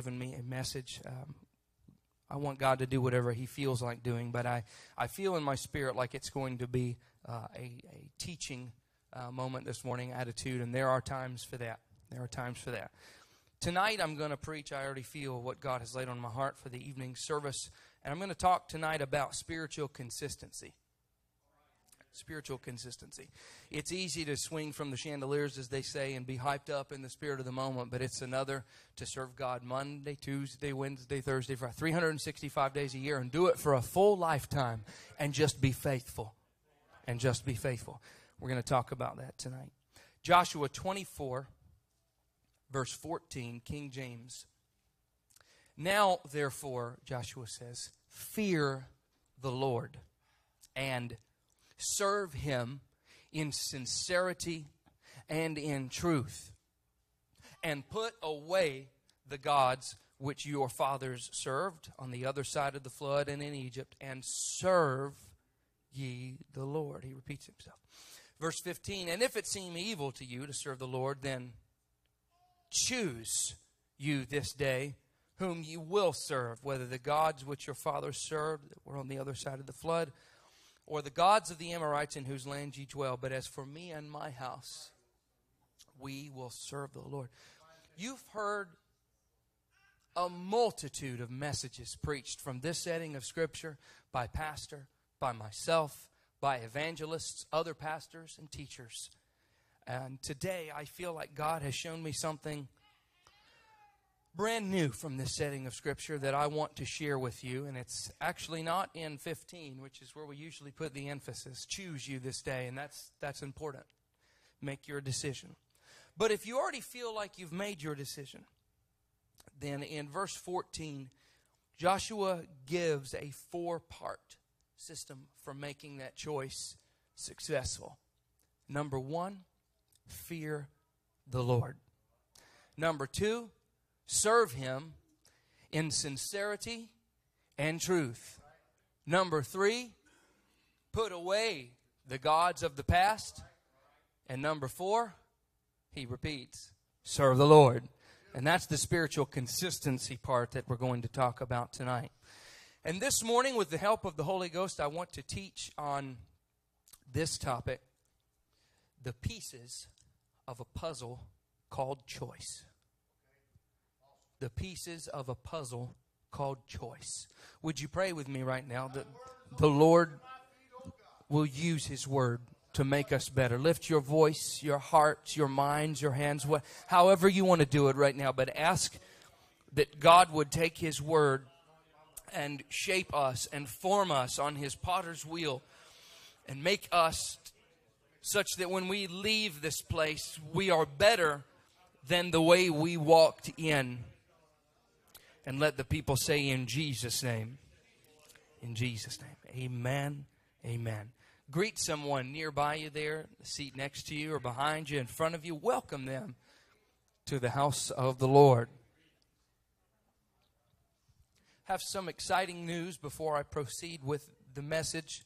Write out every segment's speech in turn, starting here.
given me a message. I want God to do whatever he feels like doing, but I feel in my spirit like it's going to be a teaching moment this morning, attitude, and there are times for that. There are times for that. Tonight I'm going to preach. I already feel what God has laid on my heart for the evening service, and I'm going to talk tonight about spiritual consistency. Spiritual consistency. It's easy to swing from the chandeliers, as they say, and be hyped up in the spirit of the moment, but it's another to serve God Monday, Tuesday, Wednesday, Thursday, Friday, 365 days a year, and do it for a full lifetime and just be faithful. And just be faithful. We're going to talk about that tonight. Joshua 24, verse 14, King James. Now, therefore, Joshua says, fear the Lord and serve him in sincerity and in truth, and put away the gods which your fathers served on the other side of the flood and in Egypt, and serve ye the Lord. He repeats himself. Verse 15, and if it seem evil to you to serve the Lord, then choose you this day whom you will serve, whether the gods which your fathers served that were on the other side of the flood, or the gods of the Amorites in whose land ye dwell. But as for me and my house, we will serve the Lord. You've heard a multitude of messages preached from this setting of Scripture by pastor, by myself, by evangelists, other pastors, and teachers. And today I feel like God has shown me something brand new from this setting of Scripture that I want to share with you, and it's actually not in 15, which is where we usually put the emphasis. Choose you this day, and that's important. Make your decision. But if you already feel like you've made your decision, then in verse 14, Joshua gives a four-part system for making that choice successful. Number one, fear the Lord. Number two, serve him in sincerity and truth. Number three, put away the gods of the past. And number four, he repeats, serve the Lord. And that's the spiritual consistency part that we're going to talk about tonight. And this morning, with the help of the Holy Ghost, I want to teach on this topic, the pieces of a puzzle called choice. The pieces of a puzzle called choice. Would you pray with me right now that the Lord will use his word to make us better? Lift your voice, your hearts, your minds, your hands, however you want to do it right now. But ask that God would take his word and shape us and form us on his potter's wheel and make us such that when we leave this place, we are better than the way we walked in. And let the people say, in Jesus' name. In Jesus' name. Amen. Amen. Greet someone nearby you there, the seat next to you or behind you, in front of you. Welcome them to the house of the Lord. Have some exciting news before I proceed with the message.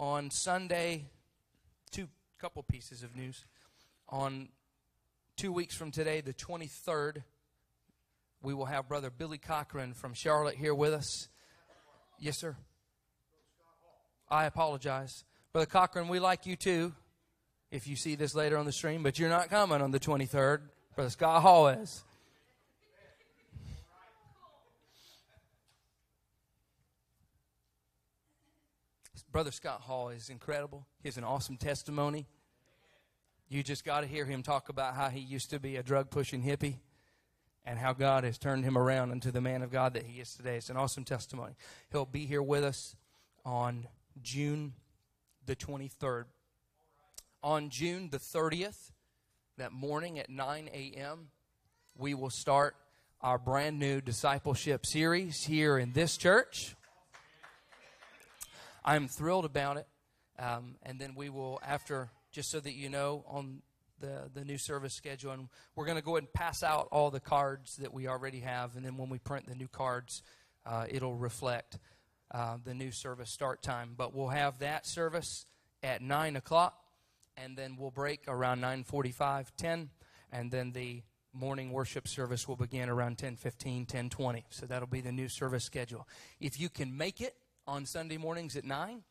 On Sunday, couple pieces of news. On 2 weeks from today, the 23rd, we will have Brother Billy Cochran from Charlotte here with us. Yes, sir. I apologize. Brother Cochran, we like you too, if you see this later on the stream, but you're not coming on the 23rd. Brother Scott Hall is. Brother Scott Hall is incredible. He has an awesome testimony. You just got to hear him talk about how he used to be a drug-pushing hippie, and how God has turned him around into the man of God that he is today. It's an awesome testimony. He'll be here with us on June the 23rd. On June the 30th, that morning at 9 a.m., we will start our brand new discipleship series here in this church. I'm thrilled about it. And then we will, after, just so that you know, on the new service schedule, and we're going to go ahead and pass out all the cards that we already have, and then when we print the new cards, it'll reflect the new service start time. But we'll have that service at 9 o'clock, and then we'll break around 9:45, 10, and then the morning worship service will begin around 10:15, 10:20. So that'll be the new service schedule. If you can make it on Sunday mornings at 9,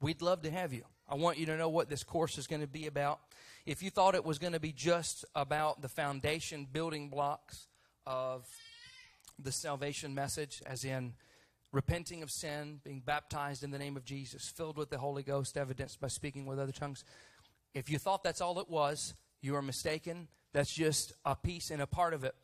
we'd love to have you. I want you to know what this course is going to be about. If you thought it was going to be just about the foundation building blocks of the salvation message, as in repenting of sin, being baptized in the name of Jesus, filled with the Holy Ghost, evidenced by speaking with other tongues. If you thought that's all it was, you are mistaken. That's just a piece and a part of it.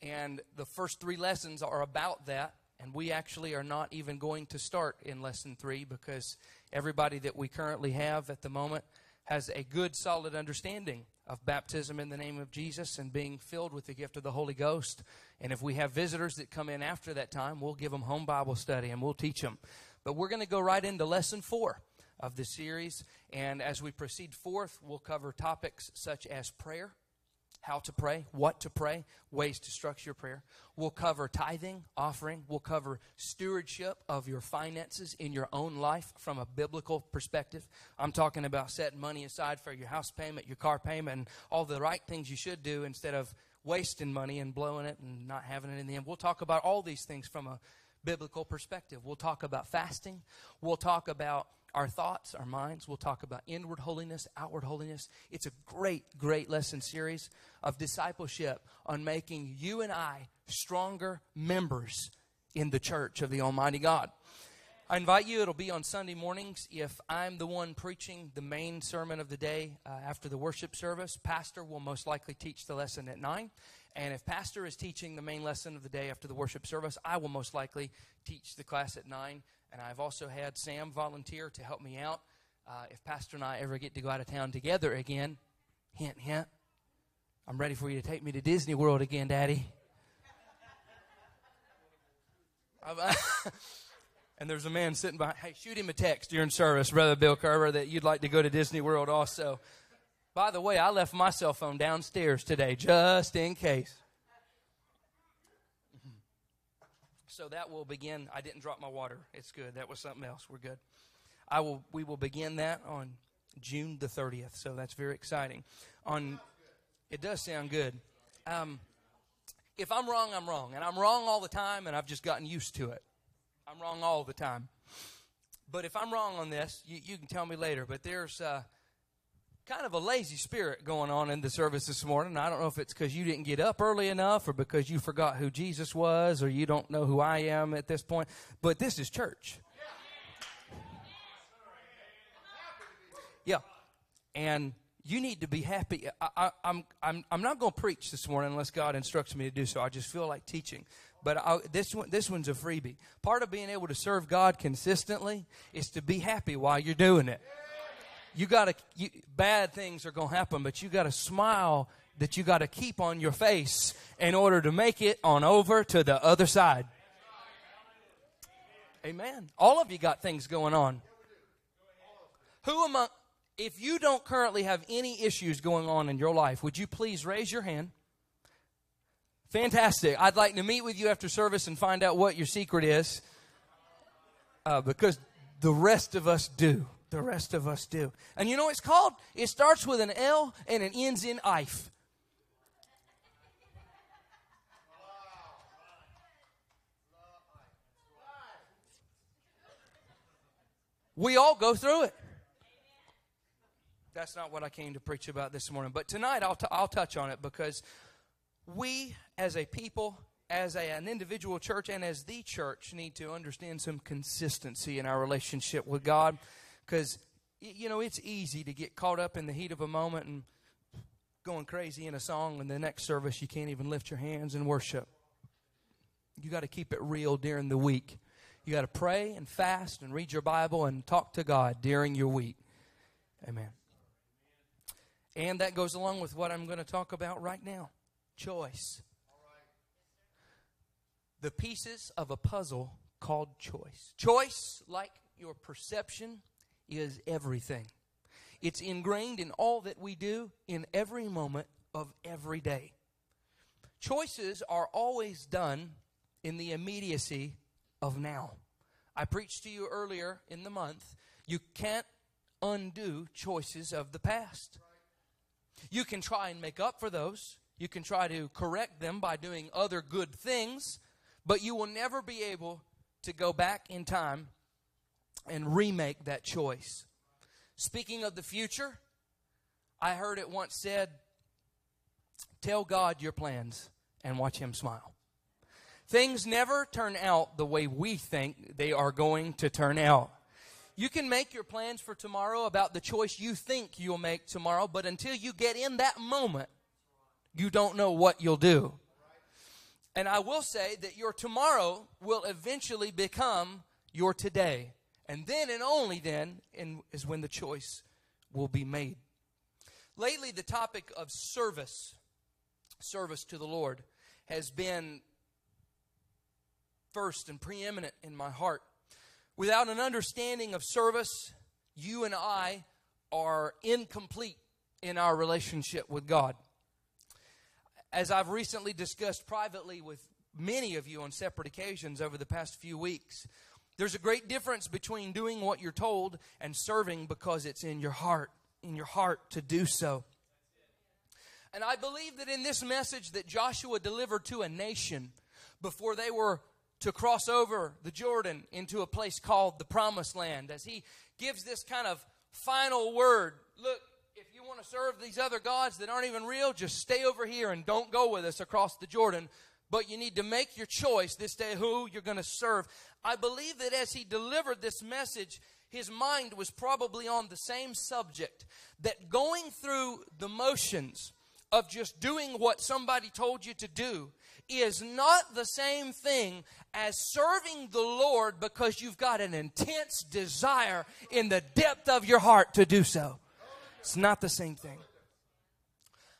And the first 3 lessons are about that. And we actually are not even going to start in lesson 3 because everybody that we currently have at the moment has a good, solid understanding of baptism in the name of Jesus and being filled with the gift of the Holy Ghost. And if we have visitors that come in after that time, we'll give them home Bible study and we'll teach them. But we're going to go right into lesson 4 of the series. And as we proceed forth, we'll cover topics such as prayer, how to pray, what to pray, ways to structure prayer. We'll cover tithing, offering. We'll cover stewardship of your finances in your own life from a biblical perspective. I'm talking about setting money aside for your house payment, your car payment, and all the right things you should do instead of wasting money and blowing it and not having it in the end. We'll talk about all these things from a biblical perspective. We'll talk about fasting. We'll talk about our thoughts, our minds. We'll talk about inward holiness, outward holiness. It's a great, great lesson series of discipleship on making you and I stronger members in the church of the Almighty God. I invite you. It'll be on Sunday mornings. If I'm the one preaching the main sermon of the day after the worship service, Pastor will most likely teach the lesson at 9. And if Pastor is teaching the main lesson of the day after the worship service, I will most likely teach the class at 9. And I've also had Sam volunteer to help me out. If Pastor and I ever get to go out of town together again, hint, hint, I'm ready for you to take me to Disney World again, Daddy. And there's a man sitting behind. Hey, shoot him a text during service, Brother Bill Carver, that you'd like to go to Disney World also. By the way, I left my cell phone downstairs today just in case. So that will begin. I didn't drop my water. It's good. That was something else. We're good. We will begin that on June the 30th. So that's very exciting. It does sound good. If I'm wrong, I'm wrong. And I'm wrong all the time, and I've just gotten used to it. I'm wrong all the time. But if I'm wrong on this, you can tell me later. But there's kind of a lazy spirit going on in the service this morning. I don't know if it's because you didn't get up early enough or because you forgot who Jesus was or you don't know who I am at this point, but this is church. Yeah. And you need to be happy. I'm not going to preach this morning unless God instructs me to do so. I just feel like teaching. But this one's a freebie. Part of being able to serve God consistently is to be happy while you're doing it. Bad things are going to happen, but you got to smile that you got to keep on your face in order to make it on over to the other side. Amen. All of you got things going on. If you don't currently have any issues going on in your life, would you please raise your hand? Fantastic. I'd like to meet with you after service and find out what your secret is, because the rest of us do. The rest of us do. And you know what it's called? It starts with an L and it ends in "if." We all go through it. That's not what I came to preach about this morning. But tonight I'll touch on it because we as a people, as an individual church, and as the church need to understand some consistency in our relationship with God. Because, you know, it's easy to get caught up in the heat of a moment and going crazy in a song, and the next service you can't even lift your hands and worship. You got to keep it real during the week. You got to pray and fast and read your Bible and talk to God during your week. Amen. And that goes along with what I'm going to talk about right now. Choice. The pieces of a puzzle called choice. Choice, like your perception, is everything. It's ingrained in all that we do in every moment of every day. Choices are always done in the immediacy of now. I preached to you earlier in the month. You can't undo choices of the past. You can try and make up for those. You can try to correct them by doing other good things, but you will never be able to go back in time and remake that choice. Speaking of the future, I heard it once said, tell God your plans and watch Him smile. Things never turn out the way we think they are going to turn out. You can make your plans for tomorrow about the choice you think you'll make tomorrow, but until you get in that moment, you don't know what you'll do. And I will say that your tomorrow will eventually become your today. And then and only then is when the choice will be made. Lately, the topic of service to the Lord, has been first and preeminent in my heart. Without an understanding of service, you and I are incomplete in our relationship with God. As I've recently discussed privately with many of you on separate occasions over the past few weeks, there's a great difference between doing what you're told and serving because it's in your heart to do so. And I believe that in this message that Joshua delivered to a nation before they were to cross over the Jordan into a place called the Promised Land, as he gives this kind of final word, look, if you want to serve these other gods that aren't even real, just stay over here and don't go with us across the Jordan. But you need to make your choice this day who you're going to serve. I believe that as he delivered this message, his mind was probably on the same subject, that going through the motions of just doing what somebody told you to do is not the same thing as serving the Lord because you've got an intense desire in the depth of your heart to do so. It's not the same thing.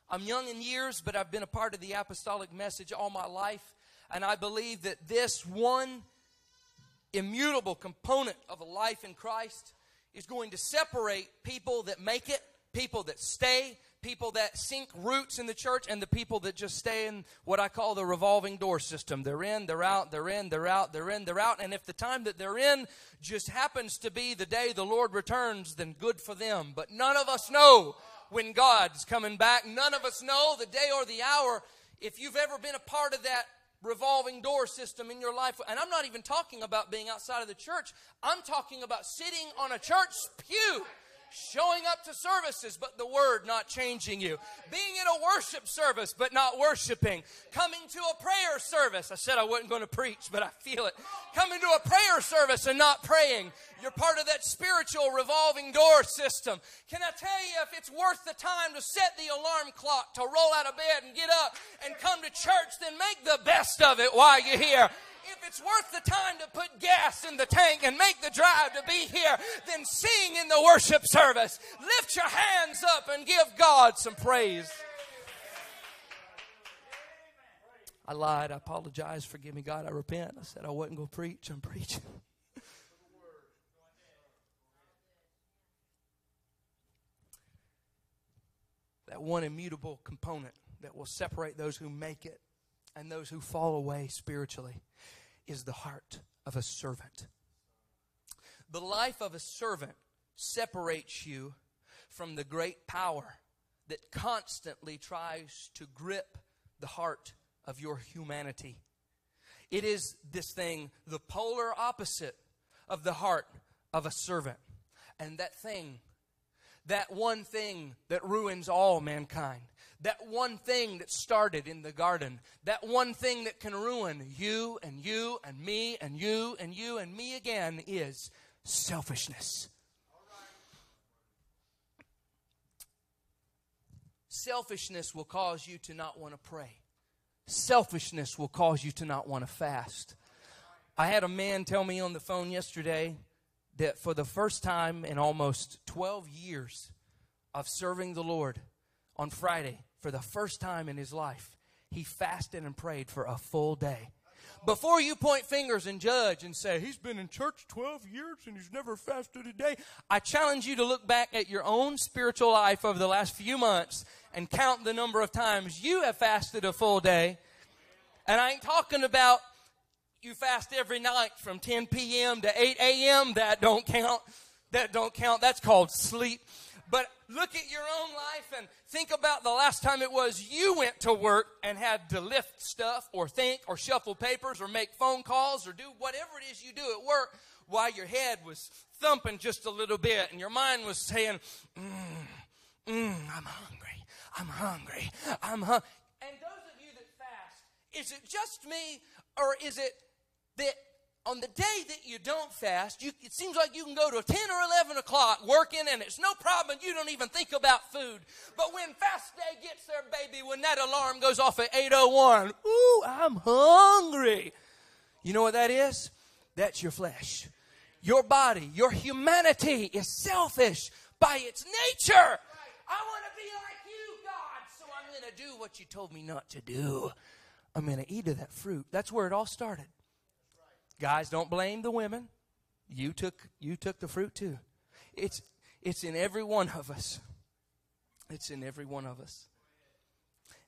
I'm young in years, but I've been a part of the apostolic message all my life. And I believe that this one immutable component of a life in Christ is going to separate people that make it, people that stay, people that sink roots in the church, and the people that just stay in what I call the revolving door system. They're in, they're out, they're in, they're out, they're in, they're out. And if the time that they're in just happens to be the day the Lord returns, then good for them. But none of us know when God's coming back. None of us know the day or the hour. If you've ever been a part of that revolving door system in your life, and I'm not even talking about being outside of the church, I'm talking about sitting on a church pew, showing up to services, but the word not changing you. Being in a worship service, but not worshiping. Coming to a prayer service. I said I wasn't going to preach, but I feel it. Coming to a prayer service and not praying. You're part of that spiritual revolving door system. Can I tell you, if it's worth the time to set the alarm clock, to roll out of bed and get up and come to church, then make the best of it while you're here. If it's worth the time to put gas in the tank and make the drive to be here, then sing in the worship service. Lift your hands up and give God some praise. I lied. I apologize. Forgive me, God. I repent. I said I wasn't going to preach. I'm preaching. That one immutable component that will separate those who make it and those who fall away spiritually is the heart of a servant. The life of a servant separates you from the great power that constantly tries to grip the heart of your humanity. It is this thing, the polar opposite of the heart of a servant. And that thing, that one thing that ruins all mankind, that one thing that started in the garden, that one thing that can ruin you and you and me and you and you and me again is selfishness. Selfishness will cause you to not want to pray. Selfishness will cause you to not want to fast. I had a man tell me on the phone yesterday that for the first time in almost 12 years of serving the Lord, on Friday, for the first time in his life, he fasted and prayed for a full day. Before you point fingers and judge and say, he's been in church 12 years and he's never fasted a day, I challenge you to look back at your own spiritual life over the last few months and count the number of times you have fasted a full day. And I ain't talking about you fast every night from 10 p.m. to 8 a.m. That don't count. That's called sleep. But look at your own life and think about the last time it was you went to work and had to lift stuff or think or shuffle papers or make phone calls or do whatever it is you do at work while your head was thumping just a little bit and your mind was saying, I'm hungry, I'm hungry, I'm hungry. And those of you that fast, is it just me or is it that on the day that you don't fast, it seems like you can go to 10 or 11 o'clock working and it's no problem. You don't even think about food. But when fast day gets there, baby, when that alarm goes off at 8:01, ooh, I'm hungry. You know what that is? That's your flesh. Your body, your humanity is selfish by its nature. I want to be like you, God, so I'm going to do what you told me not to do. I'm going to eat of that fruit. That's where it all started. Guys, don't blame the women. You took the fruit too. It's in every one of us. It's in every one of us.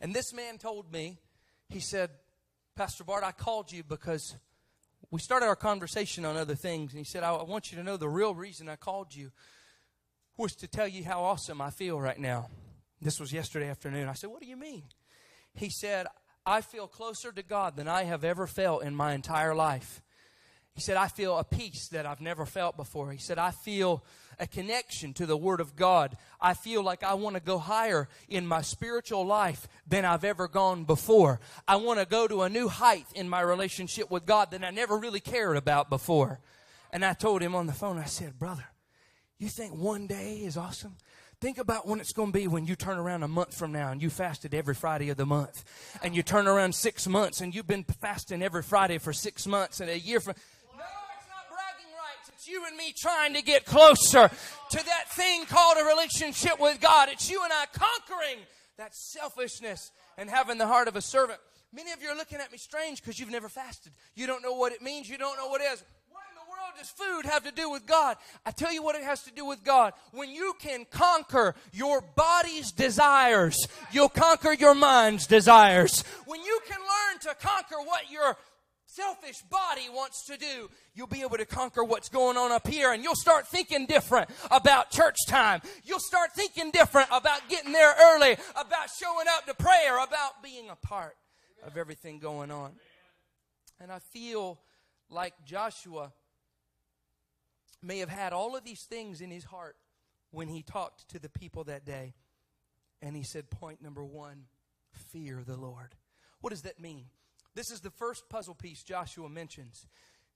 And this man told me, he said, Pastor Bart, I called you because we started our conversation on other things. And he said, I want you to know the real reason I called you was to tell you how awesome I feel right now. This was yesterday afternoon. I said, what do you mean? He said, I feel closer to God than I have ever felt in my entire life. He said, I feel a peace that I've never felt before. He said, I feel a connection to the Word of God. I feel like I want to go higher in my spiritual life than I've ever gone before. I want to go to a new height in my relationship with God that I never really cared about before. And I told him on the phone, I said, brother, you think one day is awesome? Think about when it's going to be when you turn around a month from now and you fasted every Friday of the month. And you turn around 6 months and you've been fasting every Friday for 6 months and a year from... you and me trying to get closer to that thing called a relationship with God. It's you and I conquering that selfishness and having the heart of a servant. Many of you are looking at me strange because you've never fasted. You don't know what it means. You don't know what it is. What in the world does food have to do with God? I tell you what it has to do with God. When you can conquer your body's desires, you'll conquer your mind's desires. When you can learn to conquer what your selfish body wants to do, you'll be able to conquer what's going on up here, and you'll start thinking different about church time. You'll start thinking different about getting there early, about showing up to prayer, about being a part of everything going on. And I feel like Joshua may have had all of these things in his heart when he talked to the people that day. And he said, point number one, fear the Lord. What does that mean? This is the first puzzle piece Joshua mentions.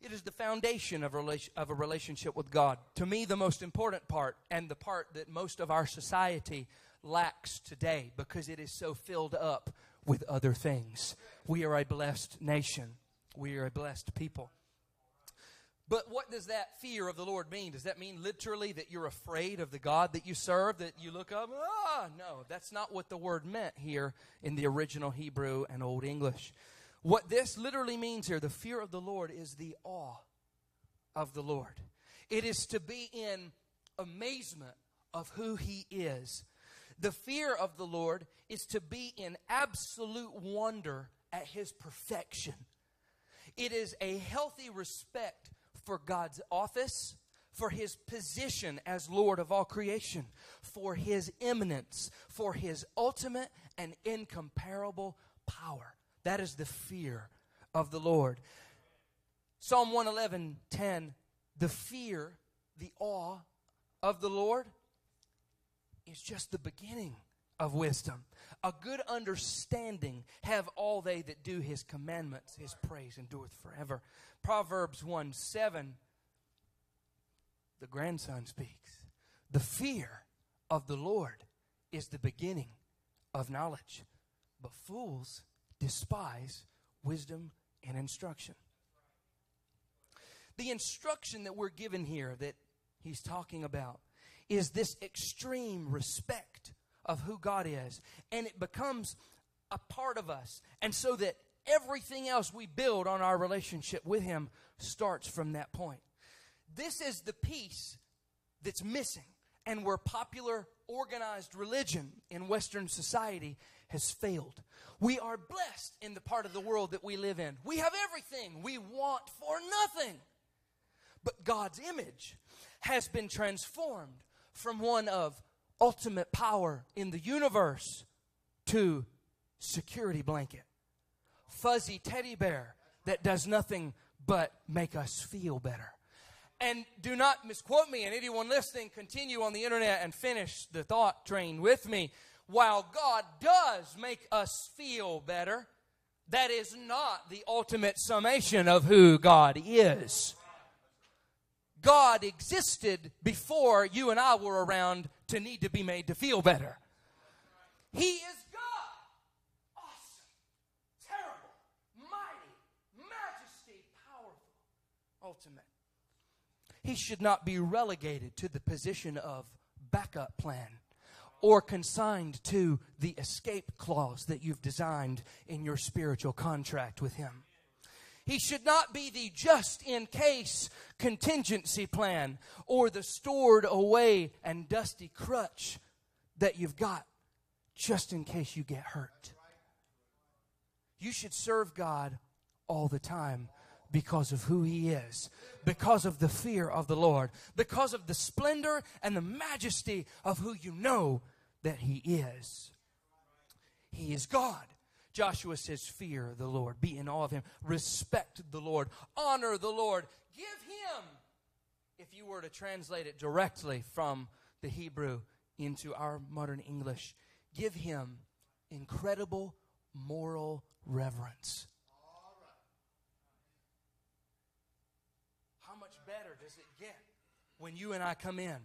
It is the foundation of a relationship with God. To me, the most important part, and the part that most of our society lacks today because it is so filled up with other things. We are a blessed nation. We are a blessed people. But what does that fear of the Lord mean? Does that mean literally that you're afraid of the God that you serve, that you look up? Ah, no, that's not what the word meant here in the original Hebrew and Old English. What this literally means here, the fear of the Lord, is the awe of the Lord. It is to be in amazement of who He is. The fear of the Lord is to be in absolute wonder at His perfection. It is a healthy respect for God's office, for His position as Lord of all creation, for His eminence, for His ultimate and incomparable power. That is the fear of the Lord. Psalm 111:10, the fear, the awe of the Lord is just the beginning of wisdom. A good understanding have all they that do His commandments. His praise endureth forever. Proverbs 1:7, the grandson speaks. The fear of the Lord is the beginning of knowledge, but fools despise wisdom and instruction. The instruction that we're given here that he's talking about is this extreme respect of who God is. And it becomes a part of us. And so that everything else we build on our relationship with Him starts from that point. This is the piece that's missing. And where popular organized religion in Western society has failed. We are blessed in the part of the world that we live in. We have everything we want for nothing. But God's image has been transformed from one of ultimate power in the universe to security blanket. Fuzzy teddy bear that does nothing but make us feel better. And do not misquote me, and anyone listening, continue on the internet and finish the thought train with me. While God does make us feel better, that is not the ultimate summation of who God is. God existed before you and I were around to need to be made to feel better. He is God. Awesome. Terrible. Mighty. Majesty. Powerful. Ultimate. He should not be relegated to the position of backup plan or consigned to the escape clause that you've designed in your spiritual contract with Him. He should not be the just-in-case contingency plan or the stored-away and dusty crutch that you've got just in case you get hurt. You should serve God all the time because of who He is, because of the fear of the Lord, because of the splendor and the majesty of who you know that He is. He is God. Joshua says, fear the Lord, be in awe of Him, respect the Lord, honor the Lord, give Him, if you were to translate it directly from the Hebrew into our modern English, give Him incredible moral reverence. How much better does it get when you and I come in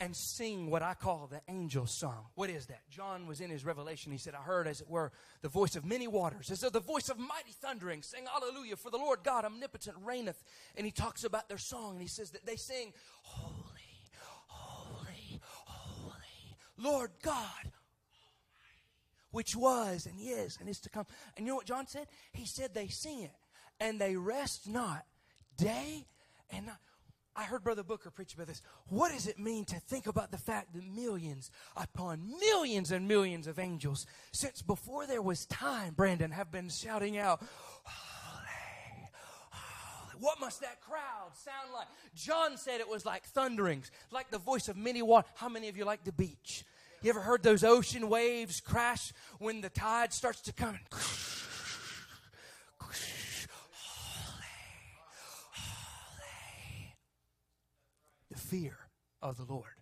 and sing what I call the angel song? What is that? John was in his Revelation. He said, I heard, as it were, the voice of many waters, as though the voice of mighty thundering, saying, Hallelujah, for the Lord God omnipotent reigneth. And he talks about their song, and he says that they sing, Holy, holy, holy, Lord God Almighty, which was and is and is to come. And you know what John said? He said they sing it, and they rest not day and night. I heard Brother Booker preach about this. What does it mean to think about the fact that millions upon millions and millions of angels, since before there was time, Brandon, have been shouting out, Holy, holy. What must that crowd sound like? John said it was like thunderings, like the voice of many waters. How many of you like the beach? You ever heard those ocean waves crash when the tide starts to come? Fear of the Lord.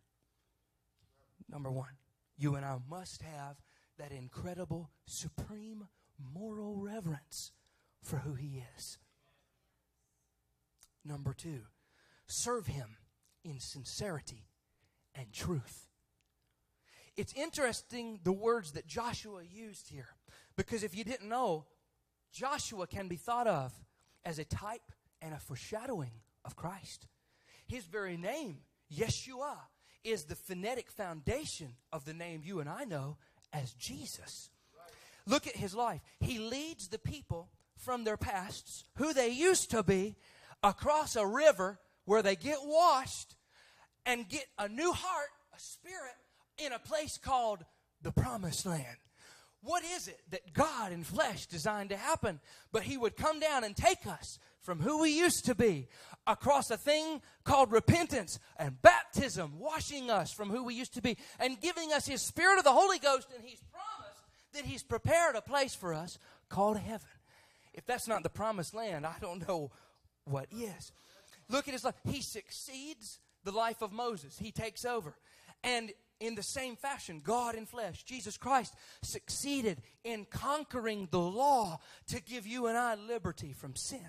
Number one, you and I must have that incredible, supreme moral reverence for who He is. Number two, serve Him in sincerity and truth. It's interesting the words that Joshua used here, because if you didn't know, Joshua can be thought of as a type and a foreshadowing of Christ. His very name, Yeshua, is the phonetic foundation of the name you and I know as Jesus. Look at His life. He leads the people from their pasts, who they used to be, across a river where they get washed and get a new heart, a spirit, in a place called the Promised Land. What is it that God in flesh designed to happen? But He would come down and take us from who we used to be across a thing called repentance and baptism, washing us from who we used to be and giving us His Spirit of the Holy Ghost. And He's promised that He's prepared a place for us called heaven. If that's not the Promised Land, I don't know what is. Look at His life. He succeeds the life of Moses. He takes over. And in the same fashion, God in flesh, Jesus Christ, succeeded in conquering the law to give you and I liberty from sin.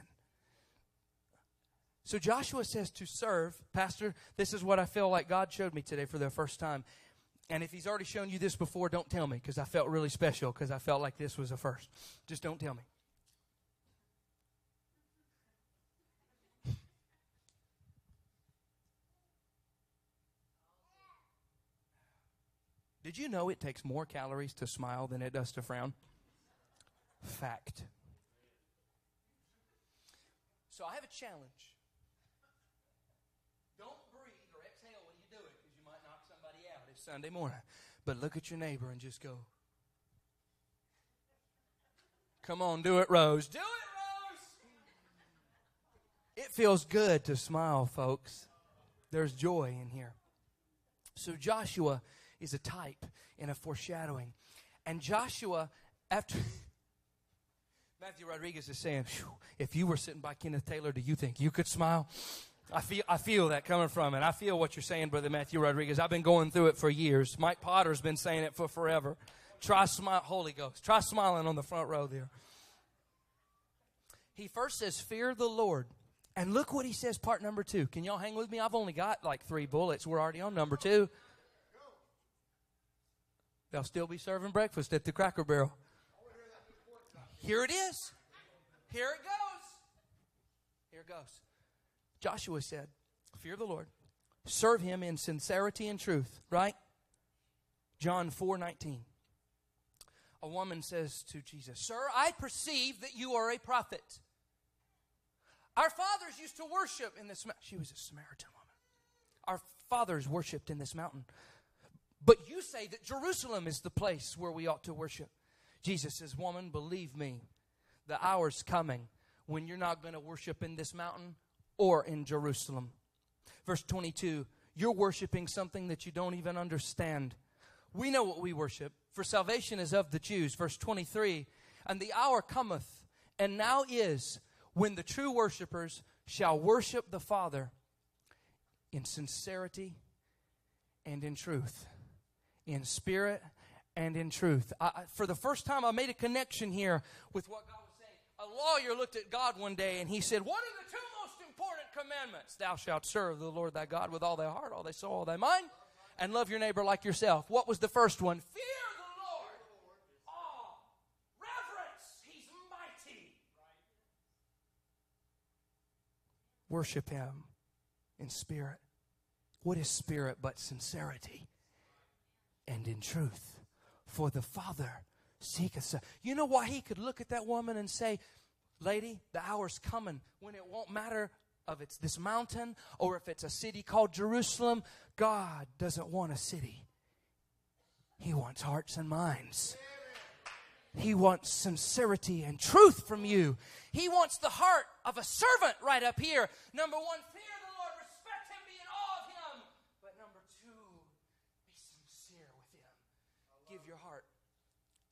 So Joshua says to serve. Pastor, this is what I feel like God showed me today for the first time. And if He's already shown you this before, don't tell me, because I felt really special, because I felt like this was a first. Just don't tell me. Did you know it takes more calories to smile than it does to frown? Fact. So I have a challenge. Don't breathe or exhale when you do it, because you might knock somebody out. It's Sunday morning. But look at your neighbor and just go, come on, do it, Rose. Do it, Rose. It feels good to smile, folks. There's joy in here. So Joshua is a type and a foreshadowing. And Joshua, after Matthew Rodriguez is saying, if you were sitting by Kenneth Taylor, do you think you could smile? I feel that coming from it. I feel what you're saying, Brother Matthew Rodriguez. I've been going through it for years. Mike Potter's been saying it for forever. Try smile, Holy Ghost. Try smiling on the front row there. He first says, fear the Lord. And look what he says, part number two. Can y'all hang with me? I've only got like 3 bullets. We're already on number 2. They'll still be serving breakfast at the Cracker Barrel. Here it is. Here it goes. Here it goes. Joshua said, fear the Lord. Serve him in sincerity and truth. Right? John 4:19. A woman says to Jesus, Sir, I perceive that you are a prophet. Our fathers used to worship in this mountain. She was a Samaritan woman. Our fathers worshipped in this mountain. But you say that Jerusalem is the place where we ought to worship. Jesus says, woman, believe me, the hour's coming when you're not going to worship in this mountain or in Jerusalem. Verse 22, you're worshiping something that you don't even understand. We know what we worship, for salvation is of the Jews. Verse 23, and the hour cometh, and now is, when the true worshipers shall worship the Father in sincerity and in truth, in spirit and in truth. For the first time, I made a connection here with what God was saying. A lawyer looked at God one day and he said, what are the 2 most important commandments? Thou shalt serve the Lord thy God with all thy heart, all thy soul, all thy mind, and love your neighbor like yourself. What was the first one? Fear the Lord. Awe. Reverence. He's mighty. Worship him in spirit. What is spirit but sincerity and in truth? For the Father seeketh. You know why he could look at that woman and say, lady, the hour's coming when it won't matter if it's this mountain or if it's a city called Jerusalem. God doesn't want a city. He wants hearts and minds. He wants sincerity and truth from you. He wants the heart of a servant right up here. Number 1, fear the Lord, respect him, be in awe of him. But number 2, be sincere with him. Give your heart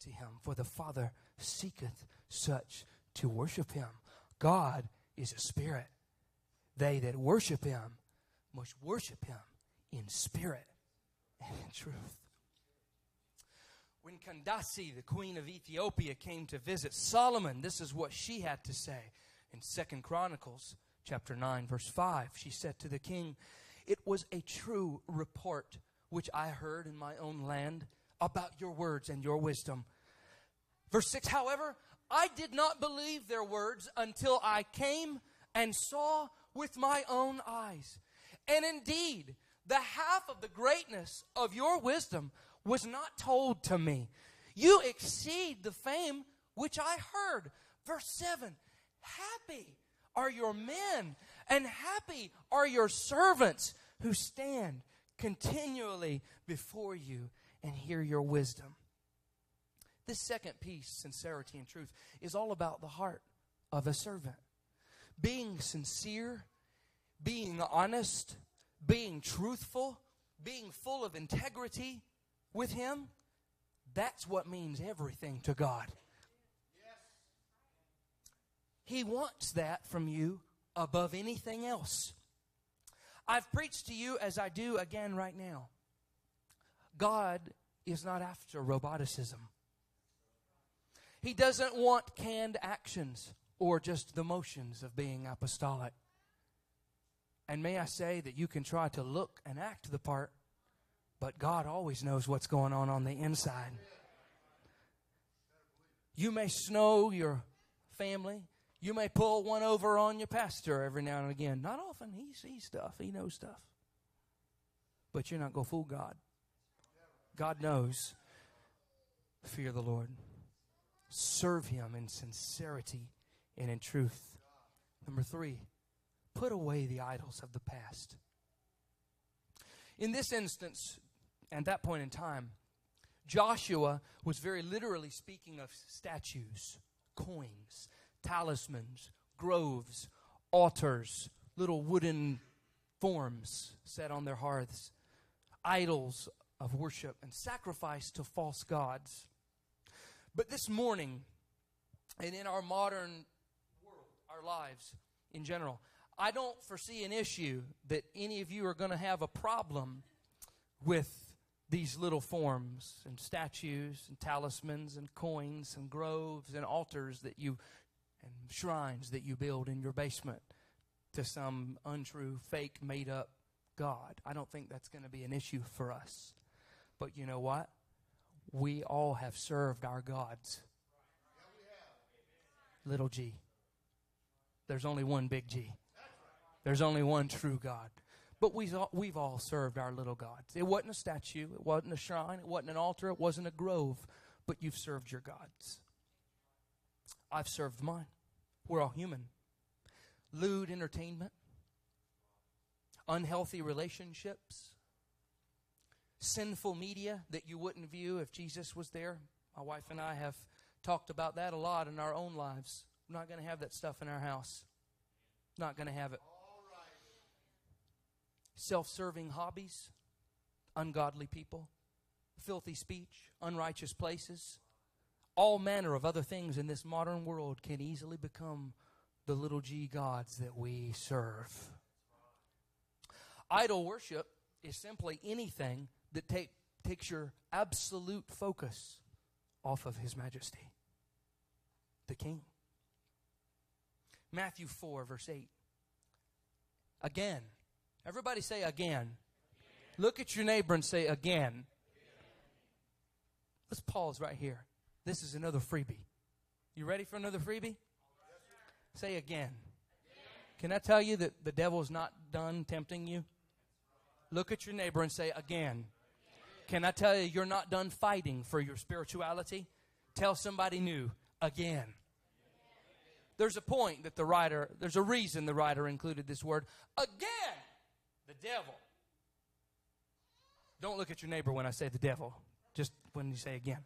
to him, for the Father seeketh such to worship him. God is a spirit. They that worship him must worship him in spirit and in truth. When Candace, the queen of Ethiopia, came to visit Solomon, this is what she had to say in 2 Chronicles chapter 9, verse 5. She said to the king, it was a true report which I heard in my own land about your words and your wisdom. Verse 6, however, I did not believe their words until I came and saw with my own eyes. And indeed, the half of the greatness of your wisdom was not told to me. You exceed the fame which I heard. Verse 7, happy are your men, and happy are your servants who stand continually before you and hear your wisdom. This second piece, sincerity and truth, is all about the heart of a servant. Being sincere, being honest, being truthful, being full of integrity with him, that's what means everything to God. Yes. He wants that from you above anything else. I've preached to you as I do again right now. God is not after roboticism. He doesn't want canned actions or just the motions of being apostolic. And may I say that you can try to look and act the part, but God always knows what's going on the inside. You may snow your family. You may pull one over on your pastor every now and again. Not often. He sees stuff. He knows stuff. But you're not going to fool God. God knows. Fear the Lord. Serve him in sincerity and in truth. Number 3, put away the idols of the past. In this instance, at that point in time, Joshua was very literally speaking of statues, coins, talismans, groves, altars, little wooden forms set on their hearths. idols of worship and sacrifice to false gods. But this morning, and in our modern world, our lives in general, I don't foresee an issue that any of you are going to have a problem with these little forms and statues and talismans and coins and groves and altars that you, and shrines that you build in your basement to some untrue, fake, made-up God. I don't think that's going to be an issue for us. But you know what? We all have served our gods. Little G. There's only one big G. There's only one true God. But we've all served our little gods. It wasn't a statue. It wasn't a shrine. It wasn't an altar. It wasn't a grove. But you've served your gods. I've served mine. We're all human. Lewd entertainment. Unhealthy relationships. Sinful media that you wouldn't view if Jesus was there. My wife and I have talked about that a lot in our own lives. We're not going to have that stuff in our house. Not going to have it. Self-serving hobbies, ungodly people, filthy speech, unrighteous places, all manner of other things in this modern world can easily become the little G gods that we serve. Idol worship is simply anything that takes your absolute focus off of His Majesty, the King. Matthew 4, verse 8. Again. Everybody say again. Again. Look at your neighbor and say again. Again. Let's pause right here. This is another freebie. You ready for another freebie? Yes, say again. Again. Can I tell you that the devil's not done tempting you? Look at your neighbor and say again. Again. Can I tell you you're not done fighting for your spirituality? Tell somebody new, again. There's a point that there's a reason the writer included this word, again. The devil. Don't look at your neighbor when I say the devil. Just when you say again.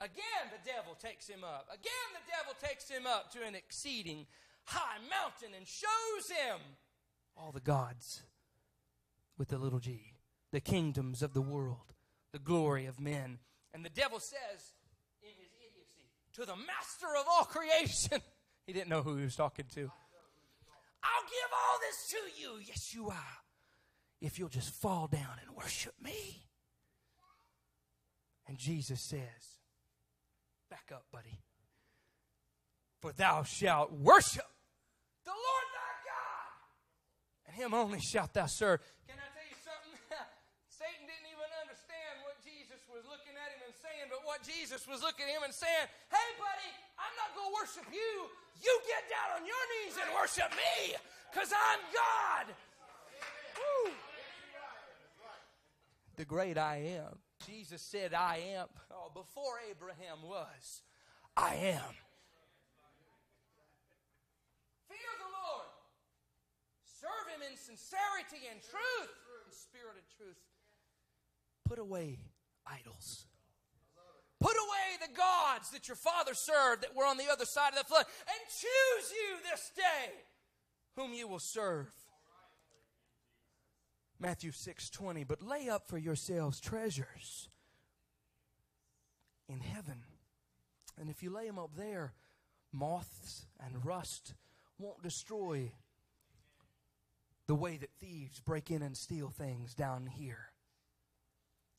Again, the devil takes him up. Again, the devil takes him up to an exceeding high mountain and shows him all the gods with the little G, the kingdoms of the world, the glory of men. And the devil says in his idiocy, to the master of all creation. He didn't know who he was talking to. I'll give all this to you, Yeshua, if you'll just fall down and worship me. And Jesus says, back up, buddy. For thou shalt worship the Lord thy God, and Him only shalt thou serve. Can I tell you something? Satan didn't even understand what Jesus was looking at him and saying, but what Jesus was looking at him and saying, hey, buddy, I'm not going to worship you. You get down on your knees and worship me, because I'm God. Woo. The great I am. Jesus said, I am. Oh, before Abraham was, I am. Fear the Lord. Serve Him in sincerity and truth, in spirit and truth. Put away idols. Put away the gods that your father served that were on the other side of the flood, and choose you this day whom you will serve. Matthew 6:20, but lay up for yourselves treasures in heaven. And if you lay them up there, moths and rust won't destroy the way that thieves break in and steal things down here.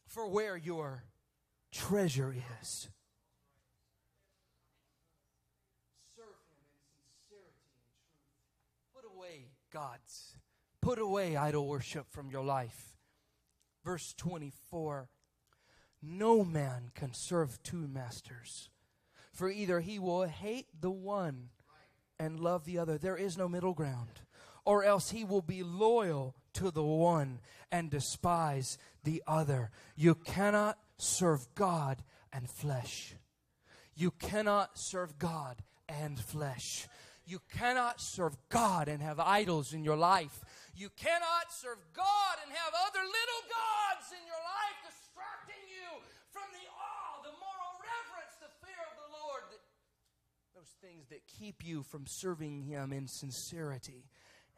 For where your treasure is, serve Him in sincerity and truth. Put away gods. Put away idol worship from your life. Verse 24. No man can serve two masters, for either he will hate the one and love the other. There is no middle ground. Or else he will be loyal to the one and despise the other. You cannot serve God and flesh. You cannot serve God and flesh. You cannot serve God and have idols in your life. You cannot serve God and have other little gods in your life distracting you from the awe, the moral reverence, the fear of the Lord. Those things that keep you from serving Him in sincerity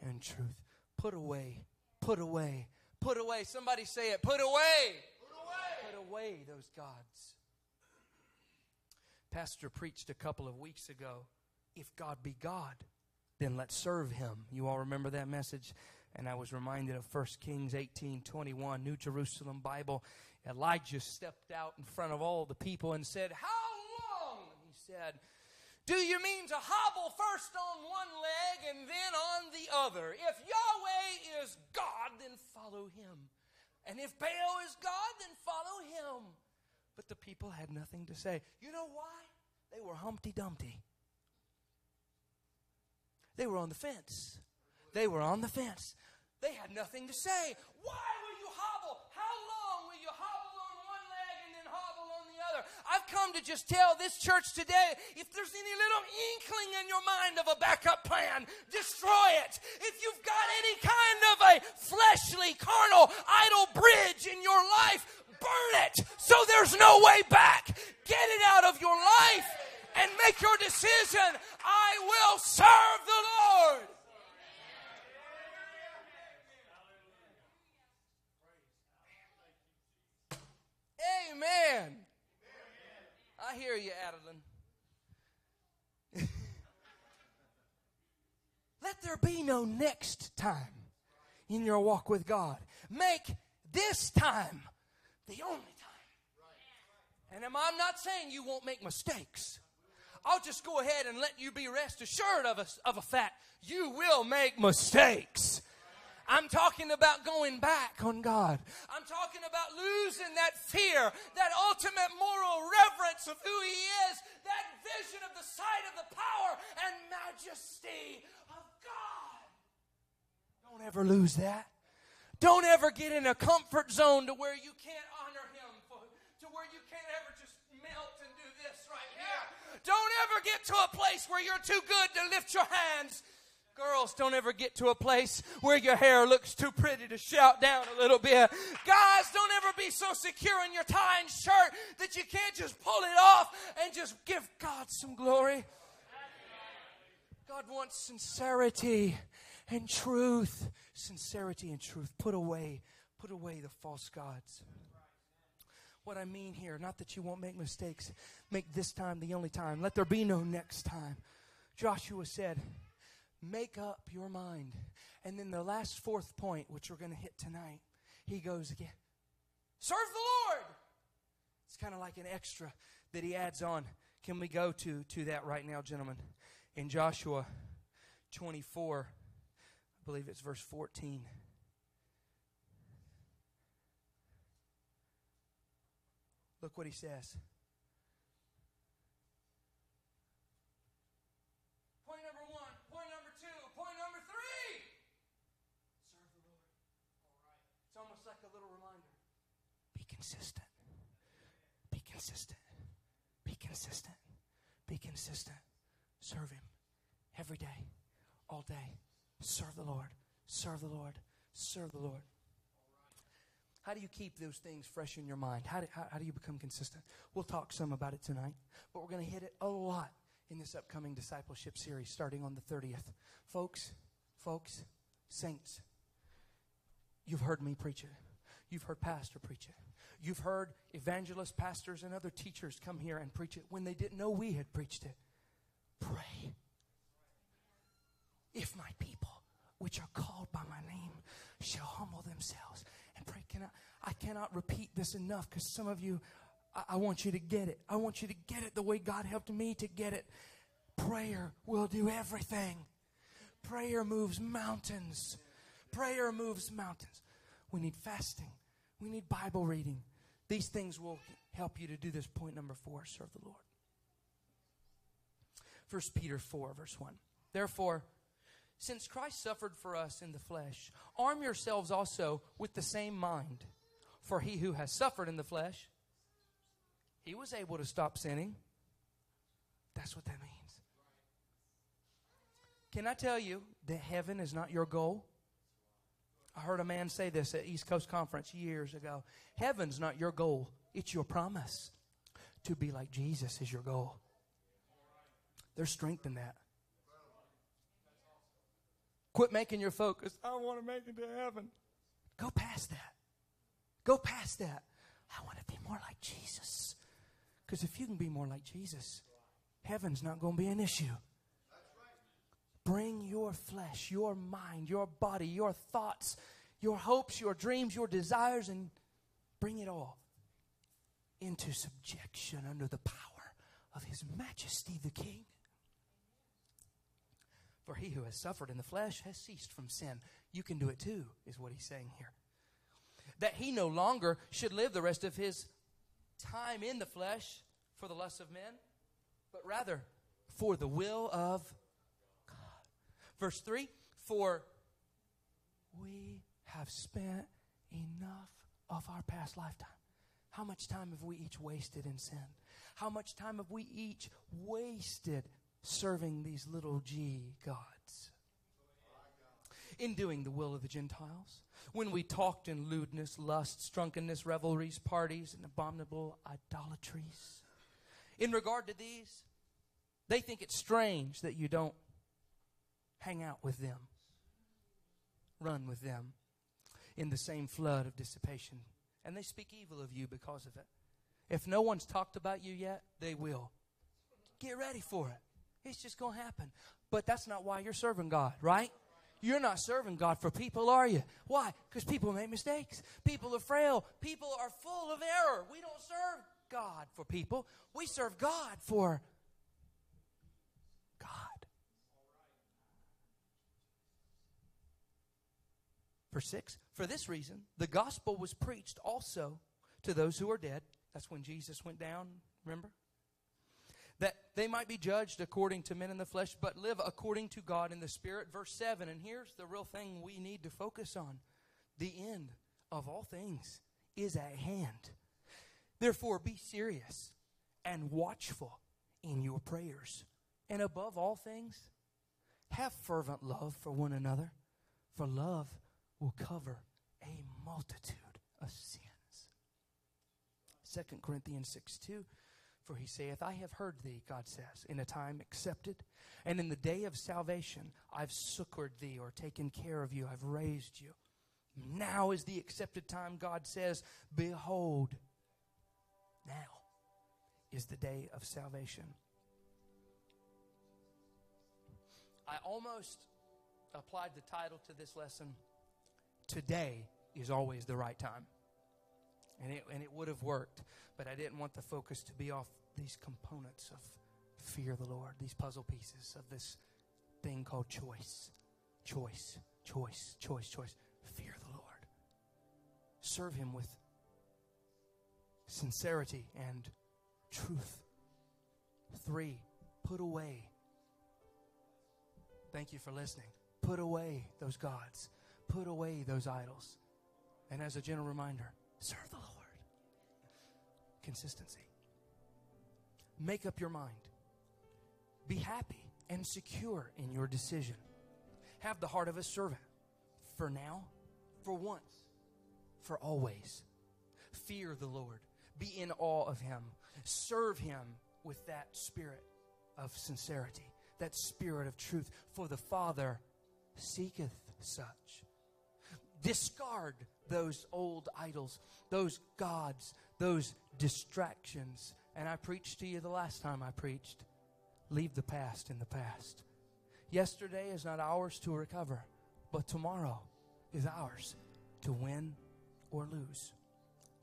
and truth. Put away, put away. Put away. Somebody say it. Put away. Put away. Put away those gods. Pastor preached a couple of weeks ago, if God be God, then let's serve him. You all remember that message? And I was reminded of 1 Kings 18:21, New Jerusalem Bible. Elijah stepped out in front of all the people and said, "How long?" And he said, "Do you mean to hobble first on one leg and then on the other? If Yahweh is God, then follow him. And if Baal is God, then follow him." But the people had nothing to say. You know why? They were Humpty Dumpty. They were on the fence. They were on the fence. They had nothing to say. Why will you hobble? How long will you hobble on one leg and then hobble on the other? I've come to just tell this church today, if there's any little inkling in your mind of a backup plan, destroy it. If you've got any kind of a fleshly, carnal, idle bridge in your life, burn it so there's no way back. Get it out of your life and make your decision. I will serve the Lord. Amen. I hear you, Adeline. Let there be no next time in your walk with God. Make this time the only time. And I'm not saying you won't make mistakes. I'll just go ahead and let you be rest assured of a fact. You will make mistakes. I'm talking about going back on God. I'm talking about losing that fear, that ultimate moral reverence of who He is, that vision of the sight of the power and majesty of God. Don't ever lose that. Don't ever get in a comfort zone to where you can't honor Him, to where you can't ever just melt and do this right here. Don't ever get to a place where you're too good to lift your hands. Girls, don't ever get to a place where your hair looks too pretty to shout down a little bit. Guys, don't ever be so secure in your tie and shirt that you can't just pull it off and just give God some glory. God wants sincerity and truth. Sincerity and truth. Put away the false gods. What I mean here, not that you won't make mistakes. Make this time the only time. Let there be no next time. Joshua said, make up your mind. And then the last fourth point, which we're going to hit tonight, he goes again, serve the Lord. It's kind of like an extra that he adds on. Can we go to that right now, gentlemen? In Joshua 24, I believe it's verse 14. Look what he says. Consistent. Be consistent. Be consistent. Be consistent. Serve Him every day, all day. Serve the Lord. Serve the Lord. Serve the Lord. How do you keep those things fresh in your mind? How do you become consistent? We'll talk some about it tonight, but we're going to hit it a lot in this upcoming discipleship series starting on the 30th. Folks, saints, you've heard me preach it. You've heard pastor preach it. You've heard evangelists, pastors, and other teachers come here and preach it when they didn't know we had preached it. Pray. If my people, which are called by my name, shall humble themselves and pray. I cannot repeat this enough because some of you, I want you to get it. I want you to get it the way God helped me to get it. Prayer will do everything. Prayer moves mountains. Prayer moves mountains. We need fasting. We need Bible reading. These things will help you to do this. Point number 4, serve the Lord. 1 Peter 4, verse 1. Therefore, since Christ suffered for us in the flesh, arm yourselves also with the same mind. For he who has suffered in the flesh, he was able to stop sinning. That's what that means. Can I tell you that heaven is not your goal? I heard a man say this at East Coast Conference years ago. Heaven's not your goal. It's your promise. To be like Jesus is your goal. There's strength in that. Quit making your focus. I want to make it to heaven. Go past that. Go past that. I want to be more like Jesus. Because if you can be more like Jesus, heaven's not going to be an issue. Bring your flesh, your mind, your body, your thoughts, your hopes, your dreams, your desires, and bring it all into subjection under the power of His Majesty the King. For he who has suffered in the flesh has ceased from sin. You can do it too, is what he's saying here. That he no longer should live the rest of his time in the flesh for the lusts of men, but rather for the will of God. Verse 3, for we have spent enough of our past lifetime. How much time have we each wasted in sin? How much time have we each wasted serving these little G gods? In doing the will of the Gentiles, when we talked in lewdness, lusts, drunkenness, revelries, parties, and abominable idolatries. In regard to these, they think it's strange that you don't hang out with them, run with them in the same flood of dissipation. And they speak evil of you because of it. If no one's talked about you yet, they will. Get ready for it. It's just going to happen. But that's not why you're serving God, right? You're not serving God for people, are you? Why? Because people make mistakes. People are frail. People are full of error. We don't serve God for people. We serve God for God. Verse 6, for this reason, the gospel was preached also to those who are dead. That's when Jesus went down, remember? That they might be judged according to men in the flesh, but live according to God in the Spirit. Verse 7, and here's the real thing we need to focus on. The end of all things is at hand. Therefore, be serious and watchful in your prayers. And above all things, have fervent love for one another, for love will cover a multitude of sins. 2 Corinthians 6:2. For he saith, I have heard thee, God says, in a time accepted, and in the day of salvation I've succored thee, or taken care of you, I've raised you. Now is the accepted time, God says, behold, now is the day of salvation. I almost applied the title to this lesson, Today is Always the Right Time. And it would have worked, but I didn't want the focus to be off these components of fear the Lord, these puzzle pieces of this thing called choice. Choice, choice, choice, choice. Fear the Lord. Serve Him with sincerity and truth. 3, put away. Thank you for listening. Put away those gods. Put away those idols. And as a gentle reminder, serve the Lord. Consistency. Make up your mind. Be happy and secure in your decision. Have the heart of a servant. For now, for once, for always. Fear the Lord. Be in awe of Him. Serve Him with that spirit of sincerity, that spirit of truth. For the Father seeketh such. Discard those old idols, those gods, those distractions. And I preached to you the last time I preached. Leave the past in the past. Yesterday is not ours to recover, but tomorrow is ours to win or lose.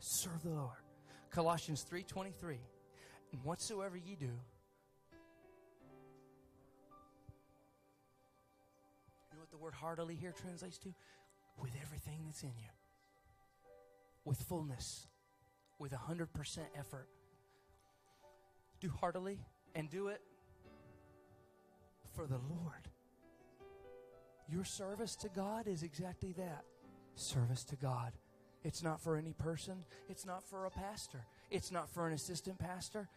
Serve the Lord. Colossians 3:23. And whatsoever ye do, you know what the word heartily here translates to? With everything that's in you. With fullness. With 100% effort. Do heartily and do it for the Lord. Your service to God is exactly that. Service to God. It's not for any person. It's not for a pastor. It's not for an assistant pastor.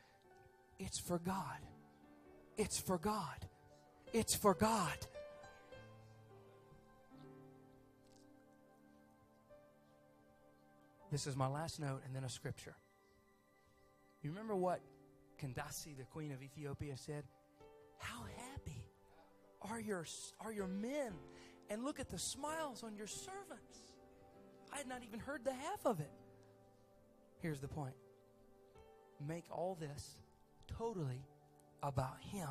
It's for God. It's for God. It's for God. This is my last note and then a scripture. You remember what Candace, the queen of Ethiopia, said? How happy are your men? And look at the smiles on your servants. I had not even heard the half of it. Here's the point. Make all this totally about Him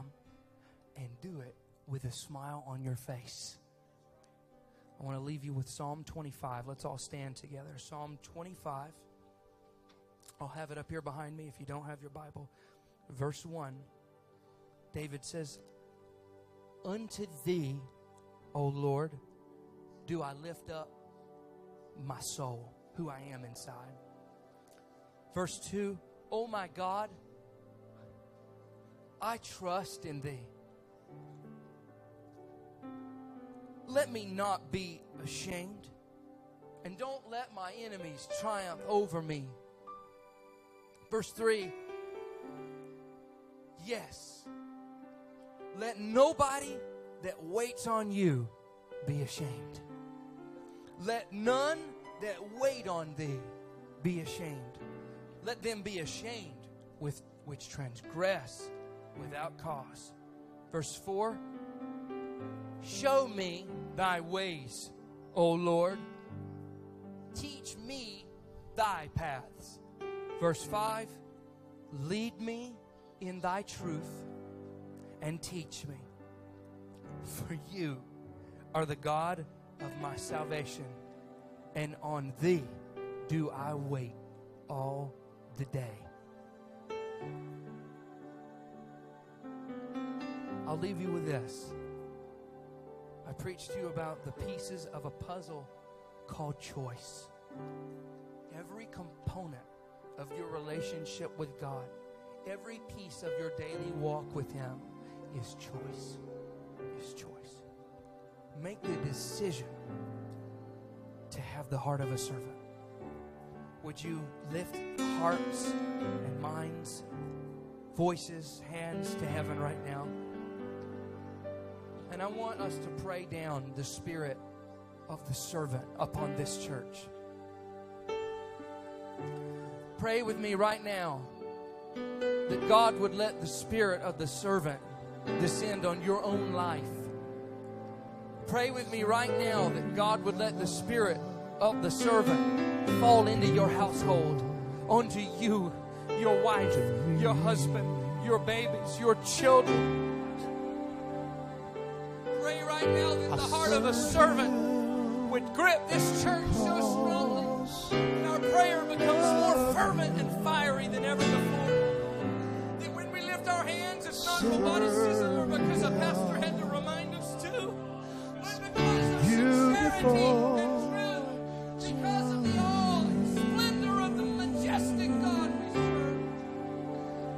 and do it with a smile on your face. I want to leave you with Psalm 25. Let's all stand together. Psalm 25. I'll have it up here behind me if you don't have your Bible. Verse 1. David says, "Unto Thee, O Lord, do I lift up my soul," who I am inside. Verse 2, "O my God, I trust in Thee. Let me not be ashamed, and don't let my enemies triumph over me." Verse 3, "Yes, let nobody that waits on You be ashamed. Let none that wait on Thee be ashamed. Let them be ashamed with which transgress without cause." Verse 4, "Show me Thy ways, O Lord. Teach me Thy paths." Verse 5, "Lead me in Thy truth and teach me. For You are the God of my salvation, and on Thee do I wait all the day." I'll leave you with this. I preached to you about the pieces of a puzzle called choice. Every component of your relationship with God, every piece of your daily walk with Him is choice. Is choice. Make the decision to have the heart of a servant. Would you lift hearts and minds, voices, hands to heaven right now? And I want us to pray down the spirit of the servant upon this church. Pray with me right now that God would let the spirit of the servant descend on your own life. Pray with me right now that God would let the spirit of the servant fall into your household, onto you, your wife, your husband, your babies, your children. Pray right now that the heart of a servant would grip this church so strongly, and our prayer becomes more fervent and fiery than ever before. That when we lift our hands, it's not roboticism or because a pastor had to remind us to, beautiful. And truth, because of the awe and splendor of the majestic God we serve.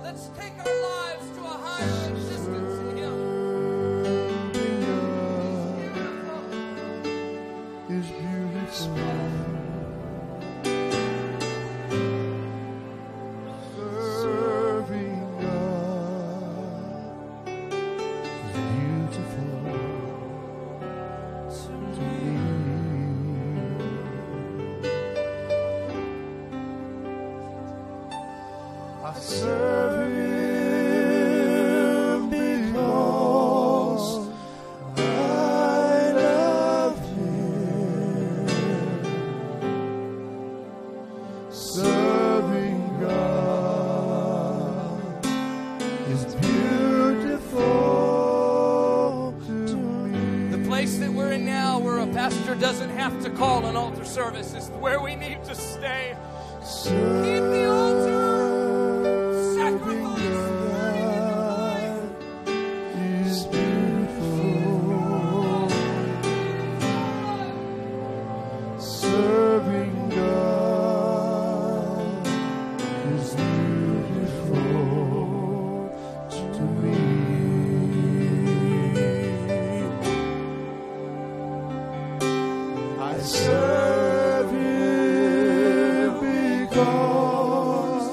Let's take our lives to a higher existence in Him. He's beautiful. Serving God is beautiful. I serve Him because I love Him. Serving God is beautiful to me. The place that we're in now, where a pastor doesn't have to call an altar service, is where we need to stay. Keep the altar. I serve Him because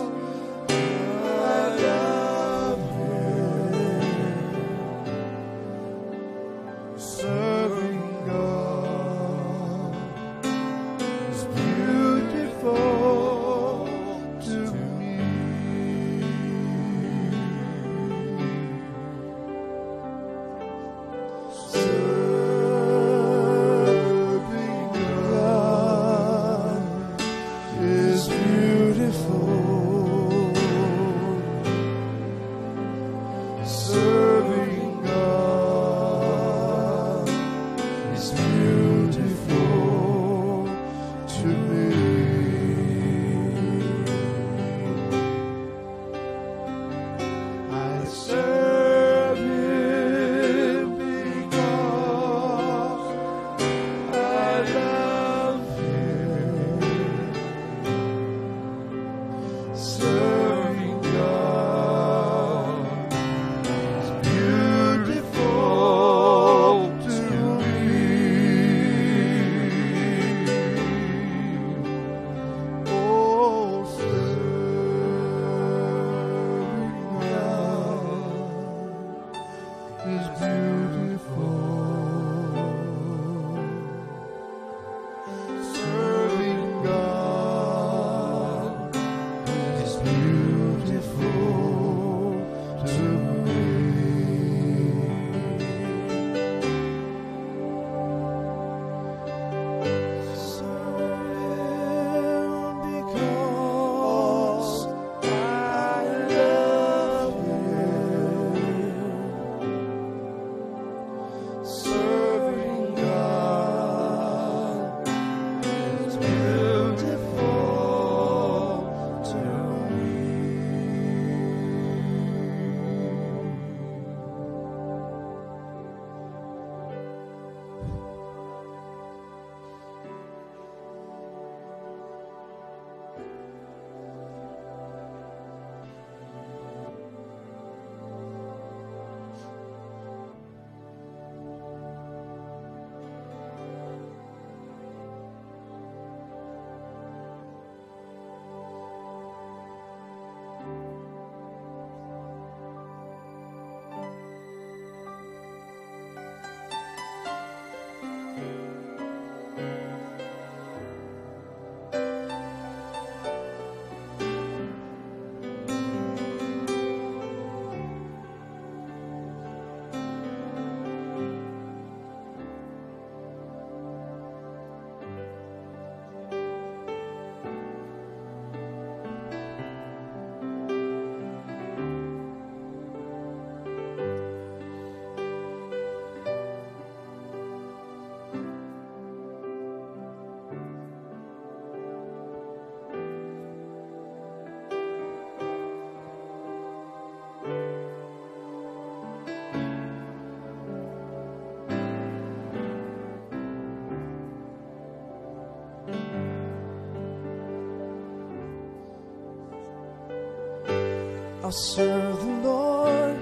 I'll serve the Lord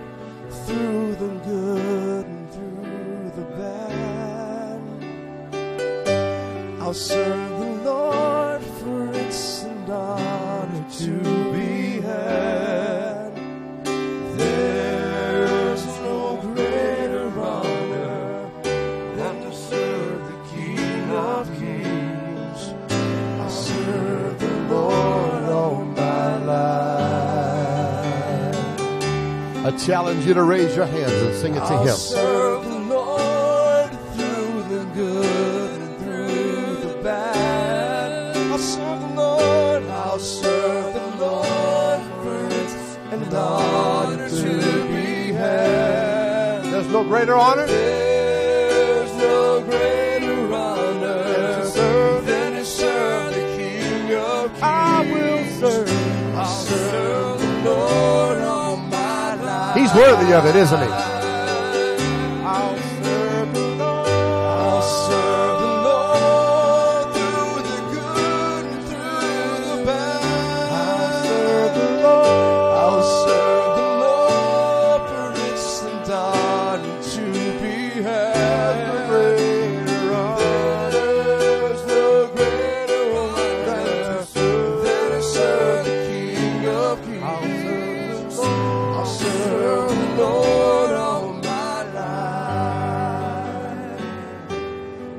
through the good and through the bad. I'll serve the Lord for it's an honor to be had. There's no greater honor than to serve the King of Kings. I'll serve the Lord all my life. I challenge you to raise your hands and sing it to Him. I'll serve the Lord through the good and through the bad. I'll serve the Lord. I'll serve the Lord for it's an honor to be had. There's no greater honor. There's no greater honor than to serve the King of Kings. I will serve. I'll serve the Lord. He's worthy of it, isn't he? I'll serve the Lord. I'll serve the Lord through the good and through the bad. I'll serve the Lord. I'll serve the Lord for it's an honor to be had. There's no greater honor than to serve the King of Kings. I'll serve. Lord, all my life,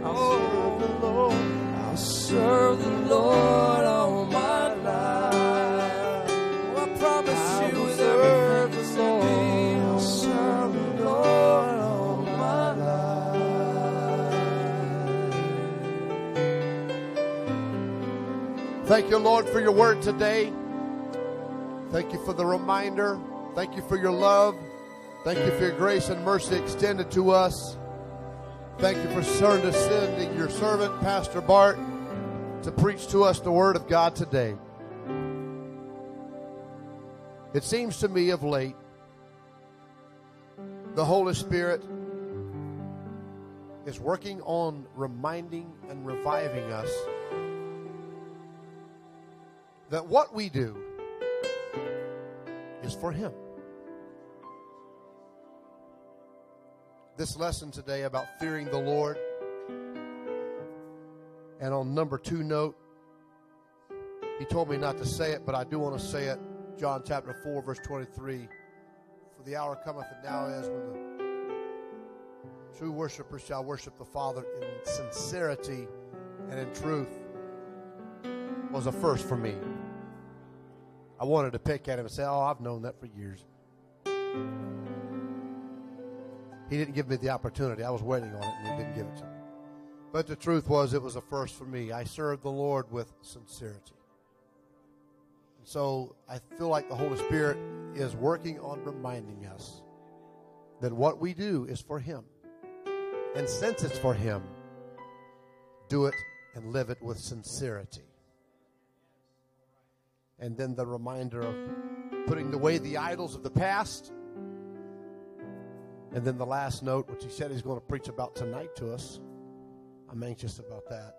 I'll serve the Lord. I'll serve the Lord all my life. Oh, I promise you, serve the Lord. I'll serve the Lord all my life. Thank you, Lord, for your word today. Thank you for the reminder. Thank you for your love. Thank you for your grace and mercy extended to us. Thank you for sending your servant, Pastor Bart, to preach to us the Word of God today. It seems to me of late, the Holy Spirit is working on reminding and reviving us that what we do is for Him. This lesson today about fearing the Lord. And on number 2 note, he told me not to say it, but I do want to say it. John chapter 4, verse 23. For the hour cometh and now is when the true worshipers shall worship the Father in sincerity and in truth. Was a first for me. I wanted to pick at him and say, oh, I've known that for years. He didn't give me the opportunity. I was waiting on it, and he didn't give it to me. But the truth was, it was a first for me. I served the Lord with sincerity. And so I feel like the Holy Spirit is working on reminding us that what we do is for Him. And since it's for Him, do it and live it with sincerity. And then the reminder of putting away the idols of the past. And then the last note, which he said he's going to preach about tonight to us. I'm anxious about that.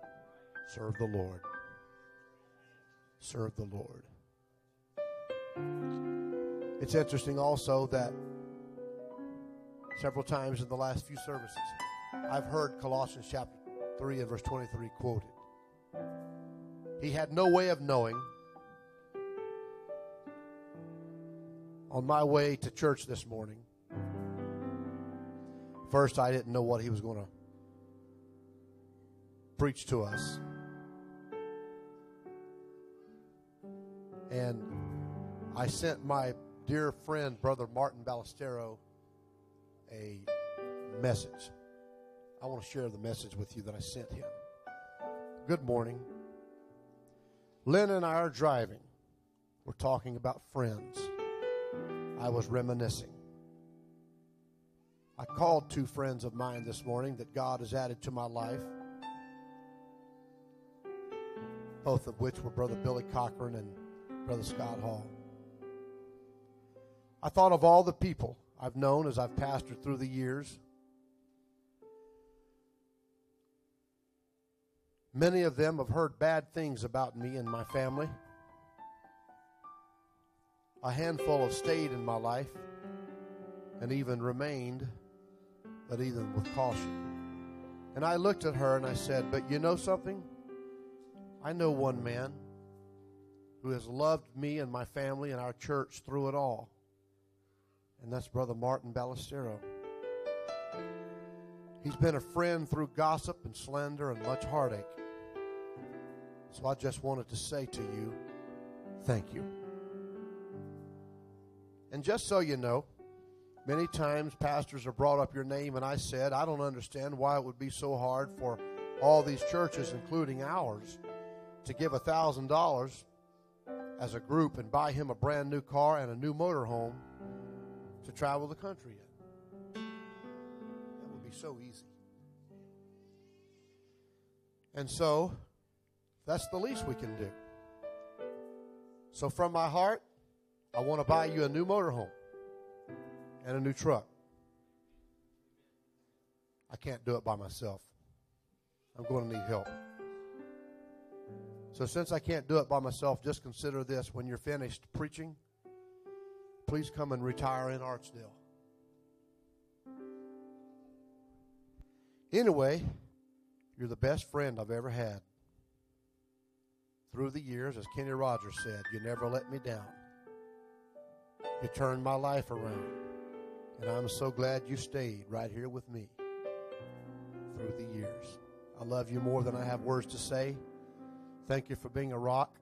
Serve the Lord. Serve the Lord. It's interesting also that several times in the last few services, I've heard Colossians chapter 3 and verse 23 quoted. He had no way of knowing. On my way to church this morning, first, I didn't know what he was going to preach to us. And I sent my dear friend, Brother Martin Ballestero, a message. I want to share the message with you that I sent him. Good morning. Lynn and I are driving. We're talking about friends. I was reminiscing. I called 2 friends of mine this morning that God has added to my life, both of which were Brother Billy Cochran and Brother Scott Hall. I thought of all the people I've known as I've pastored through the years. Many of them have heard bad things about me and my family. A handful have stayed in my life and even remained, but even with caution. And I looked at her and I said, but you know something? I know one man who has loved me and my family and our church through it all. And that's Brother Martin Ballestero. He's been a friend through gossip and slander and much heartache. So I just wanted to say to you, thank you. And just so you know, many times pastors have brought up your name, and I said, I don't understand why it would be so hard for all these churches, including ours, to give $1,000 as a group and buy him a brand new car and a new motorhome to travel the country in. That would be so easy. And so, that's the least we can do. So from my heart, I want to buy you a new motorhome and a new truck. I can't do it by myself. I'm going to need help. So since I can't do it by myself, just consider this. When you're finished preaching, please come and retire in Artsdale. Anyway, you're the best friend I've ever had. Through the years, as Kenny Rogers said, you never let me down. You turned my life around. And I'm so glad you stayed right here with me through the years. I love you more than I have words to say. Thank you for being a rock,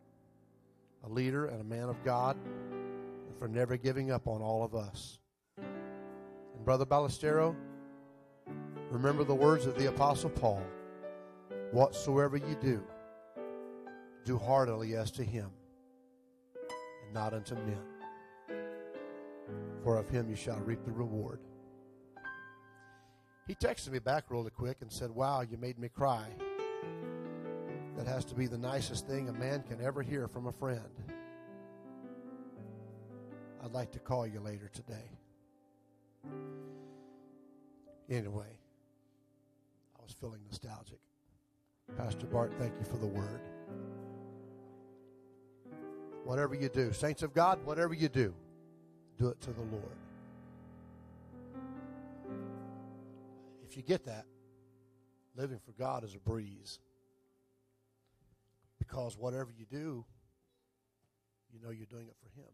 a leader, and a man of God, and for never giving up on all of us. And Brother Ballestero, remember the words of the Apostle Paul, whatsoever you do, do heartily as to him, and not unto men. For of him you shall reap the reward. He texted me back really quick and said, wow, you made me cry. That has to be the nicest thing a man can ever hear from a friend. I'd like to call you later today. Anyway, I was feeling nostalgic. Pastor Bart, thank you for the word. Whatever you do, saints of God, whatever you do, do it to the Lord. If you get that, living for God is a breeze. Because whatever you do, you know you're doing it for him.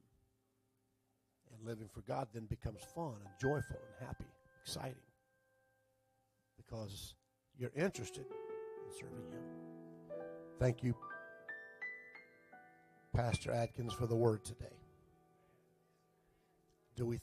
And living for God then becomes fun and joyful and happy, exciting. Because you're interested in serving him. Thank you, Pastor Adkins, for the word today. Do we